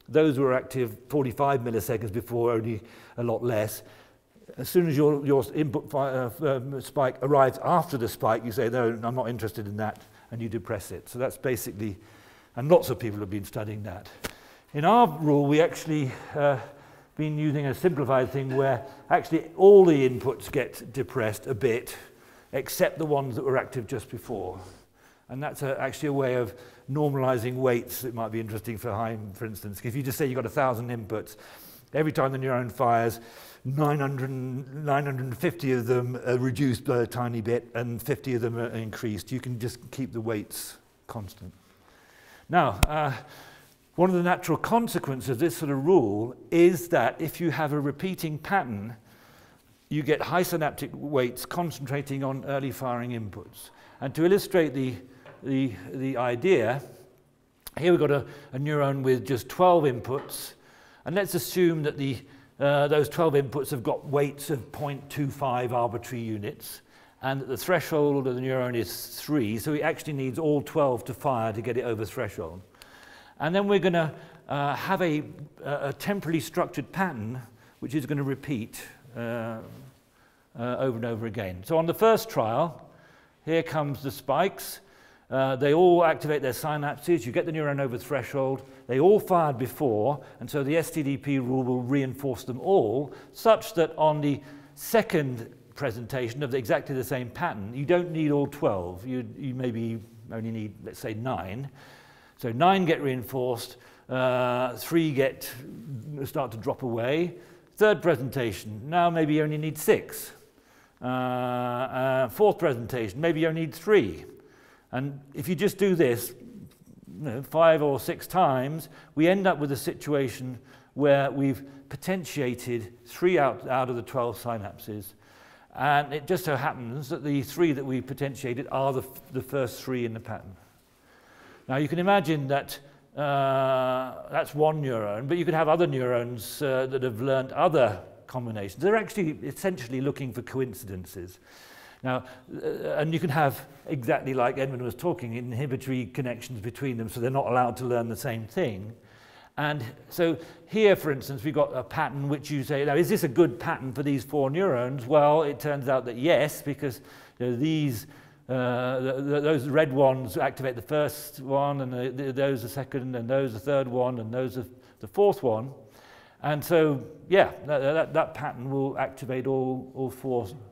Those who were active 45 milliseconds before, only a lot less. As soon as your input spike arrives after the spike, you say, no, I'm not interested in that, and you depress it. So that's basically, and lots of people have been studying that. In our rule, we actually been using a simplified thing where actually all the inputs get depressed a bit, except the ones that were active just before. And that's actually a way of normalizing weights that might be interesting for Heim, for instance. If you just say you've got 1,000 inputs, every time the neuron fires, 950 of them are reduced by a tiny bit and 50 of them are increased. You can just keep the weights constant. Now, one of the natural consequences of this sort of rule is that if you have a repeating pattern, you get high synaptic weights concentrating on early firing inputs. And to illustrate the idea, here we've got a neuron with just 12 inputs, and let's assume that those 12 inputs have got weights of 0.25 arbitrary units, and that the threshold of the neuron is 3, so it actually needs all 12 to fire to get it over threshold. And then we're going to have a temporally structured pattern which is going to repeat over and over again. So on the first trial, here comes the spikes. They all activate their synapses. You get the neuron over threshold. They all fired before, and so the STDP rule will reinforce them all, such that on the second presentation of exactly the same pattern, you don't need all 12. You maybe only need, let's say, 9. So 9 get reinforced. 3 start to drop away. Third presentation, now maybe you only need 6. Fourth presentation, maybe you only need 3. And if you just do this, you know, 5 or 6 times, we end up with a situation where we've potentiated 3 out of the 12 synapses. And it just so happens that the three that we potentiated are the first three in the pattern. Now you can imagine that that's one neuron, but you could have other neurons that have learned other combinations. They're actually essentially looking for coincidences. Now, and you can have, exactly like Edmund was talking, inhibitory connections between them, so they're not allowed to learn the same thing. And so here, for instance, we've got a pattern which you say, now, is this a good pattern for these four neurons? Well, it turns out that yes, because you know, these, those red ones activate the first one, and those the second, and those the third one, and those the fourth one. And so, yeah, that pattern will activate all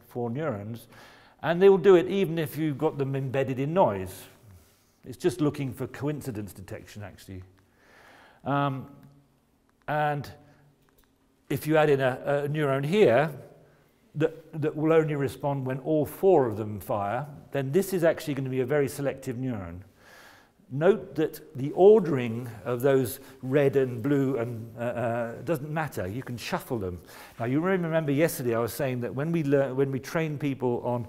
four neurons. And they will do it even if you've got them embedded in noise. It's just looking for coincidence detection, actually. And if you add in a neuron here that will only respond when all four of them fire, then this is actually going to be a very selective neuron. Note that the ordering of those red and blue and doesn't matter. You can shuffle them. Now, you remember yesterday I was saying that when we train people on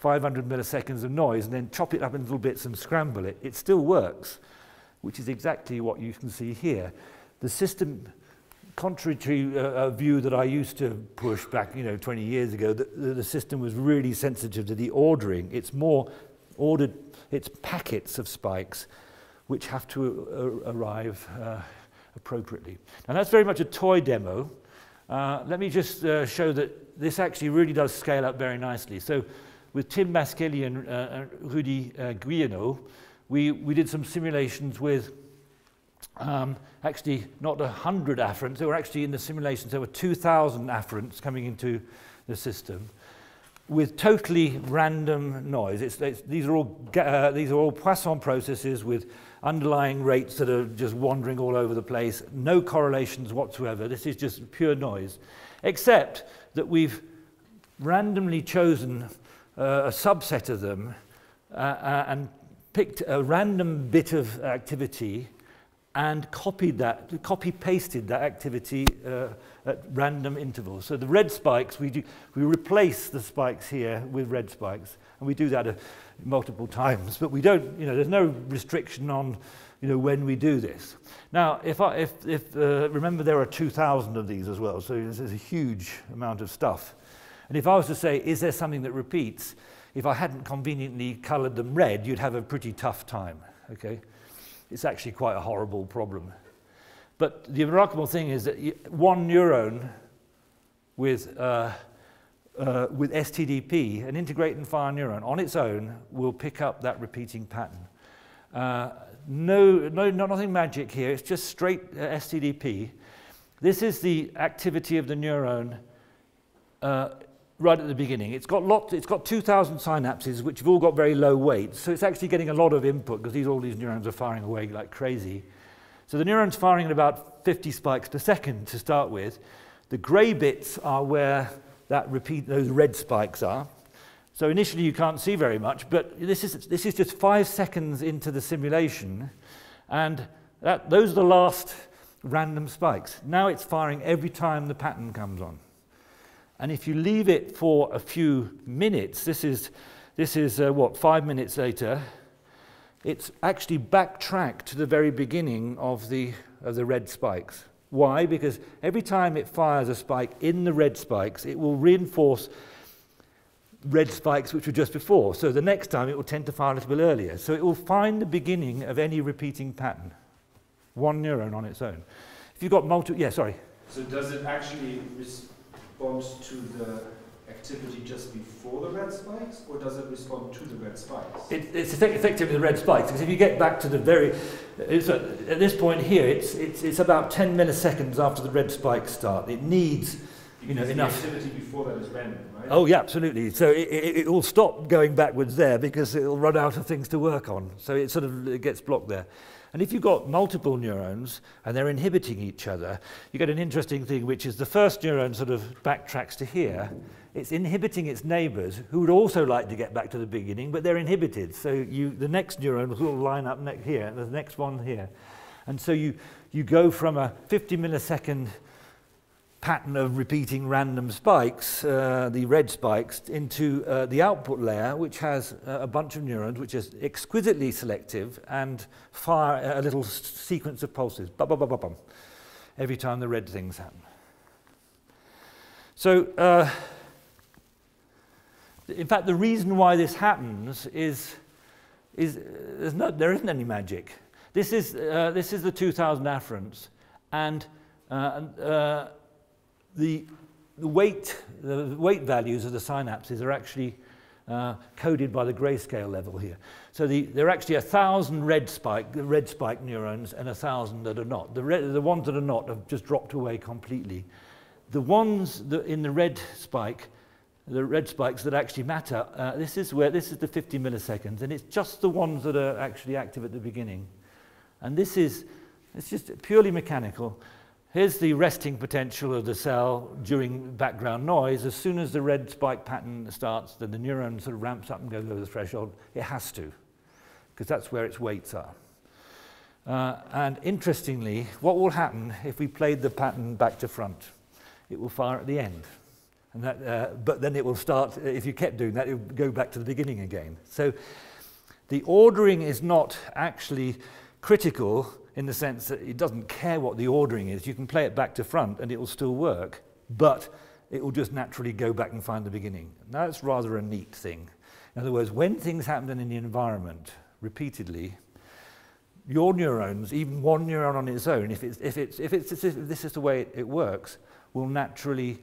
500 milliseconds of noise and then chop it up in little bits and scramble it, it still works, which is exactly what you can see here. The system, contrary to a view that I used to push back, 20 years ago, the system was really sensitive to the ordering. It's more ordered, it's packets of spikes which have to arrive appropriately. Now that's very much a toy demo. Let me just show that this actually really does scale up very nicely. So with Tim Maschelli and Rudy Guillenot, we did some simulations with actually not 100 afferents. There were actually in the simulations, there were 2,000 afferents coming into the system with totally random noise. These are all Poisson processes with underlying rates that are just wandering all over the place. No correlations whatsoever. This is just pure noise, except that we've randomly chosen a subset of them and picked a random bit of activity and copy-pasted that activity at random intervals. So the red spikes, we replace the spikes here with red spikes, and we do that multiple times. But we don't, there's no restriction on, when we do this. Now, if remember there are 2,000 of these as well, so there's a huge amount of stuff. And if I was to say, is there something that repeats? If I hadn't conveniently coloured them red, you'd have a pretty tough time, okay? It's actually quite a horrible problem. But the remarkable thing is that one neuron with STDP, an integrate and fire neuron, on its own will pick up that repeating pattern. Nothing magic here, it's just straight STDP. This is the activity of the neuron right at the beginning. It's got 2,000 synapses, which have all got very low weights. So it's actually getting a lot of input because all these neurons are firing away like crazy. So the neuron's firing at about 50 spikes per second to start with. The grey bits are where those red spikes are. So initially you can't see very much, but this is just 5 seconds into the simulation, and those are the last random spikes. Now it's firing every time the pattern comes on. And if you leave it for a few minutes, this is 5 minutes later, it's actually backtracked to the very beginning of the red spikes. Why? Because every time it fires a spike in the red spikes, it will reinforce red spikes which were just before. So the next time it will tend to fire a little bit earlier. So it will find the beginning of any repeating pattern. One neuron on its own. If you've got multiple, yeah, sorry. So does it actually respond to the activity just before the red spikes, or does it respond to the red spikes? It's effectively the red spikes, because if you get back to the very... at this point here, it's about 10 milliseconds after the red spikes start. It needs enough... The activity before that is random, right? Oh, yeah, absolutely. So it will stop going backwards there, because it will run out of things to work on. So it sort of gets blocked there. And if you've got multiple neurons and they're inhibiting each other, you get an interesting thing, which is the first neuron sort of backtracks to here. It's inhibiting its neighbours, who would also like to get back to the beginning, but they're inhibited. So the next neuron will line up here, and the next one here. And so you go from a 50 millisecond pattern of repeating random spikes, the red spikes, into the output layer, which has a bunch of neurons, which is exquisitely selective, and fire a little sequence of pulses, ba-ba-ba-ba-bum, every time the red things happen. So, in fact, the reason why this happens there isn't any magic. This is the 2000 afferents, and the weight values of the synapses are actually coded by the grayscale level here. So there are actually 1,000 red spike neurons and 1,000 that are not. The ones that are not have just dropped away completely. The ones that in the red spike, the red spikes that actually matter, this is the 50 milliseconds, and it's just the ones that are actually active at the beginning. And it's just purely mechanical. Here's the resting potential of the cell during background noise. As soon as the red spike pattern starts, then the neuron sort of ramps up and goes over the threshold. It has to, because that's where its weights are. And interestingly, what will happen if we played the pattern back to front? It will fire at the end. And that, but then it will start, if you kept doing that, it would go back to the beginning again. So the ordering is not actually critical, in the sense that it doesn't care what the ordering is. You can play it back to front and it will still work, but it will just naturally go back and find the beginning. Now, that's rather a neat thing. In other words, when things happen in the environment repeatedly, your neurons, even one neuron on its own, if this is the way it works, will naturally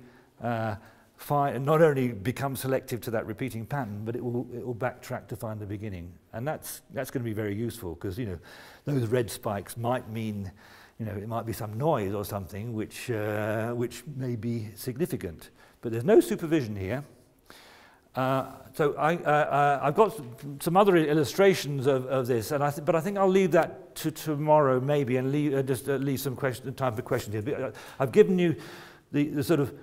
find, not only become selective to that repeating pattern, but it will backtrack to find the beginning. And that's going to be very useful, because, you know, those red spikes might mean, you know, it might be some noise or something which may be significant. But there's no supervision here. So I've got some other illustrations of this, and I think I'll leave that to tomorrow maybe, and just leave some time for questions here. But I've given you the sort of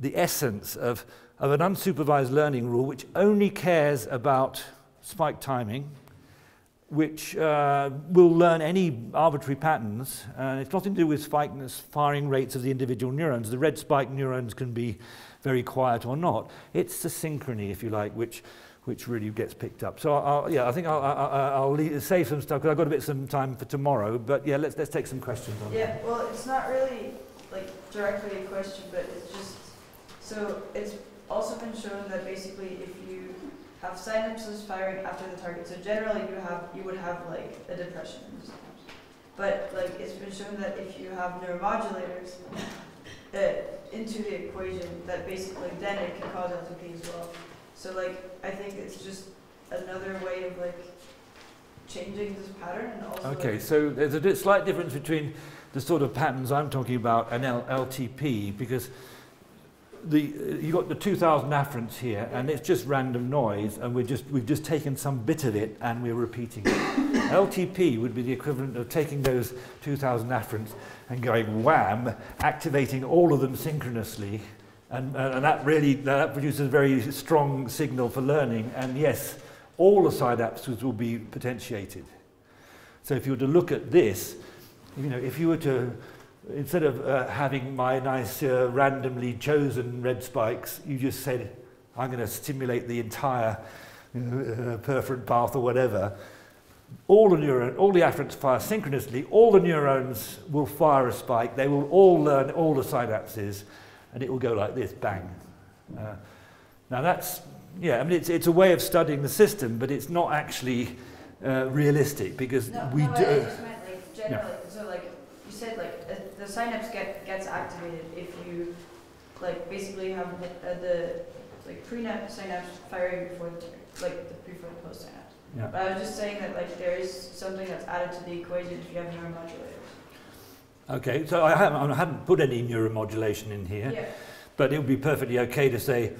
the essence of an unsupervised learning rule which only cares about spike timing, which will learn any arbitrary patterns. It's nothing to do with firing rates of the individual neurons. The red spike neurons can be very quiet or not. It's the synchrony, if you like, which really gets picked up. So I think I'll save some stuff, because I've got a bit of time for tomorrow. But yeah, let's take some questions on that. Well, it's not really like directly a question, but it's just. So it's also been shown that basically if you have synapses firing after the target, so generally you would have like a depression in your synapse. But like it's been shown that if you have neuromodulators into the equation, that basically then it can cause entropy as well. So like I think it's just another way of like changing this pattern and also. Okay, like so there's a slight difference between the sort of patterns I'm talking about and LTP, because you've got the 2000 afferents here, and it's just random noise, and we've just taken some bit of it and we're repeating it. LTP would be the equivalent of taking those 2000 afferents and going wham, activating all of them synchronously, and that produces a very strong signal for learning. And yes, all the synapses will be potentiated. So if you were to look at this, you know, if you were to, instead of having my nice randomly chosen red spikes, you just said, I'm going to stimulate the entire perforant path or whatever. All the afferents fire synchronously. All the neurons will fire a spike. They will all learn all the synapses, and it will go like this, bang. Now that's, yeah, I mean, it's a way of studying the system, but it's not actually realistic, because said like the synapse gets activated if you like basically have the like pre-synapse firing before the, like the pre and post synapse. Yeah. But I was just saying that like there is something that's added to the equation if you have neuromodulators. Okay, so I haven't put any neuromodulation in here, yeah. But it would be perfectly okay to say,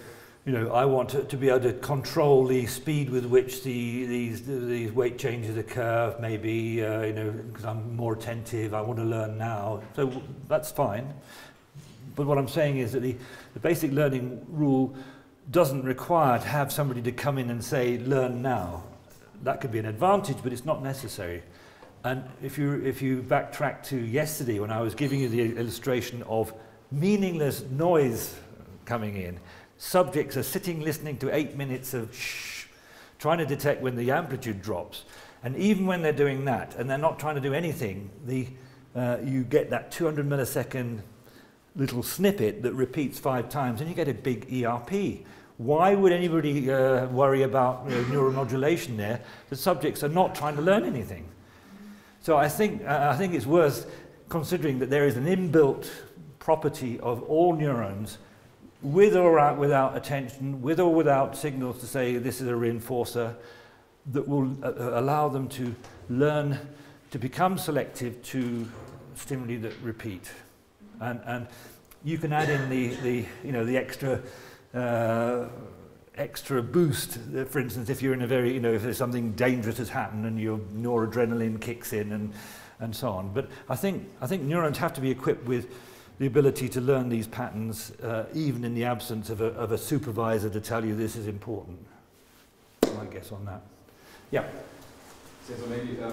you know, I want to be able to control the speed with which these weight changes occur. Maybe you know, because I'm more attentive, I want to learn now. So that's fine. But what I'm saying is that the basic learning rule doesn't require to have somebody to come in and say, "Learn now." That could be an advantage, but it's not necessary. And if you backtrack to yesterday when I was giving you the illustration of meaningless noise coming in. Subjects are sitting listening to 8 minutes of shh, trying to detect when the amplitude drops. And even when they're doing that, and they're not trying to do anything, you get that 200 millisecond little snippet that repeats 5 times, and you get a big ERP. Why would anybody worry about neural modulation there? The subjects are not trying to learn anything. So I think it's worth considering that there is an inbuilt property of all neurons, with or without attention, with or without signals to say this is a reinforcer, that will allow them to learn to become selective to stimuli that repeat. And you can add in the extra extra boost. For instance, if you're in a very, if there's something dangerous has happened and your noradrenaline kicks in and so on. But I think neurons have to be equipped with the ability to learn these patterns, even in the absence of a supervisor to tell you this is important. I guess on that. Yeah. So maybe so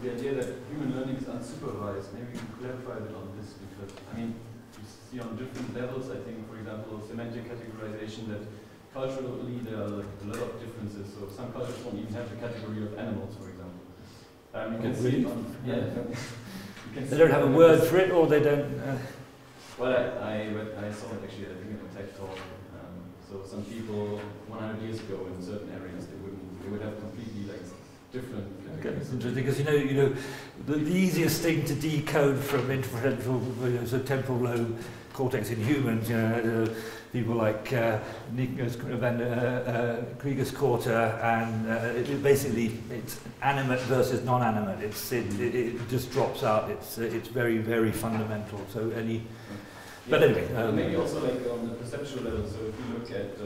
the idea that human learning is unsupervised. Maybe you can clarify a bit on this, because I mean, you see on different levels. I think, for example, semantic categorization, that culturally there are a lot of differences. So some cultures don't even have the category of animals, for example. You can see it on, yeah. You can see they don't have a word for it, or they don't. Well, I saw it actually. I think in a tech talk. So some people 100 years ago in certain areas they would have completely like different categories. Okay. Interesting, because you know the easiest thing to decode from interfrontal so temporal lobe cortex in humans, people like Krieger's-Korter, and basically it's animate versus non-animate. It just drops out. It's very, very fundamental. So any. But anyway, maybe also like on the perceptual level, so if you look at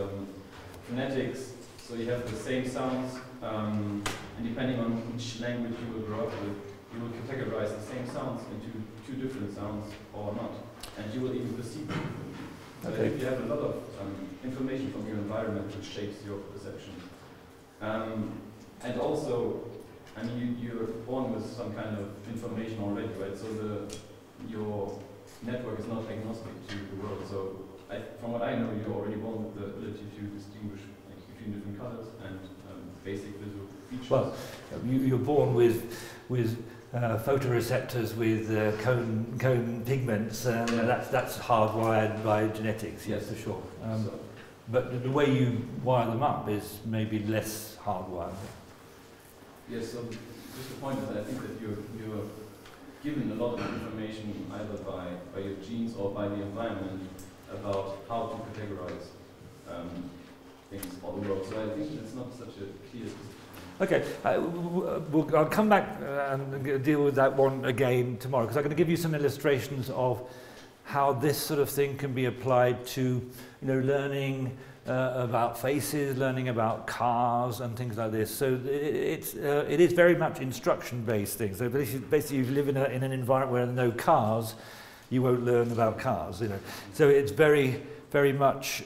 phonetics, so you have the same sounds, and depending on which language you will grow up with, you will categorize the same sounds into two different sounds or not, and you will even perceive them. So okay. If you have a lot of information from your environment which shapes your perception. And also, I mean, you're born with some kind of information already, right? So your network is not agnostic to the world, so from what I know, you're already born with the ability to distinguish between different colors and basic visual features. Well, you're born with photoreceptors with cone pigments, and yeah. That's hardwired by genetics, yes, for sure. So. But the way you wire them up is maybe less hardwired. Yes, so just the point is, I think that you're given a lot of information either by your genes or by the environment about how to categorize things all the world. So I think it's not such a clear decision. Okay, I'll come back and deal with that one again tomorrow, because I'm going to give you some illustrations of how this sort of thing can be applied to learning about faces, learning about cars and things like this. So it is very much instruction-based things. So basically you live in an environment where there are no cars, you won't learn about cars. So it's very, very much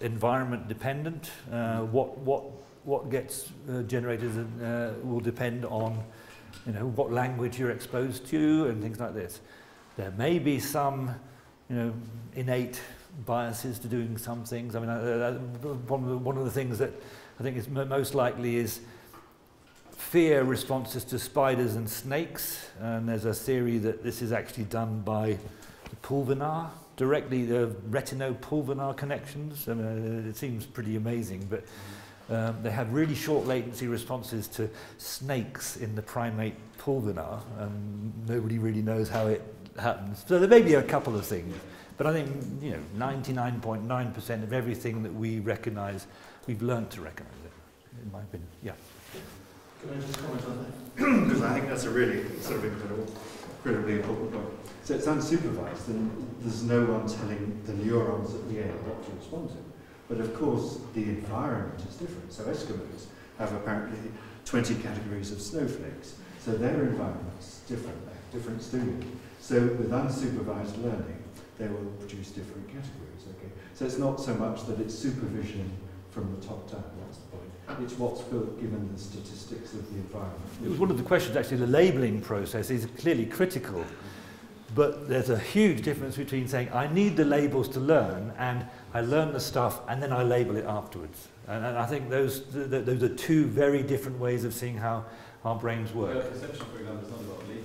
environment dependent. What gets generated will depend on what language you're exposed to and things like this. There may be some innate biases to doing some things. I mean, one of the things that I think is most likely is fear responses to spiders and snakes. And there's a theory that this is actually done by the pulvinar, directly the retino-pulvinar connections. I mean, it seems pretty amazing, but they have really short latency responses to snakes in the primate pulvinar, and nobody really knows how it happens. So there may be a couple of things. But I think 99.9% of everything that we recognise, we've learned to recognise it, in my opinion. Yeah. Can I just comment on that? Because I think that's a really sort of incredibly important point. So it's unsupervised, and there's no one telling the neurons at the end what to respond to. But of course, the environment is different. So Eskimos have apparently 20 categories of snowflakes. So their environment's different, they have different stimuli. So with unsupervised learning, they will produce different categories, okay? So it's not so much that it's supervision from the top down, that's the point. It's what's built given the statistics of the environment. It was one of the questions, actually, the labelling process is clearly critical. But there's a huge difference between saying, I need the labels to learn, and I learn the stuff, and then I label it afterwards. And I think those are two very different ways of seeing how our brains work. Yeah, perception, for example, is not about labeling.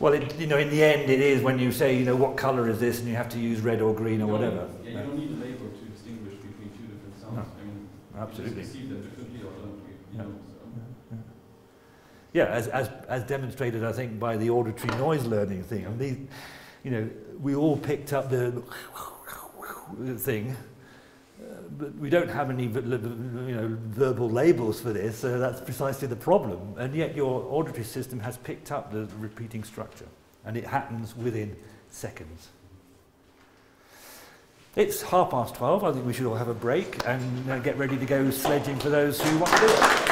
Well, it, you know, in the end, it is when you say, you know, what colour is this, and you have to use red or green or whatever. Yeah, you don't need a label to distinguish between two different sounds. No. I mean, absolutely. You just perceive them differently or don't you? Yeah. Know, so. Yeah, as demonstrated, I think, by the auditory noise learning thing. I mean, these, you know, we all picked up the thing. But we don't have any, you know, verbal labels for this, so that's precisely the problem. And yet your auditory system has picked up the repeating structure, and it happens within seconds. It's 12:30. I think we should all have a break and get ready to go sledging for those who want to do it.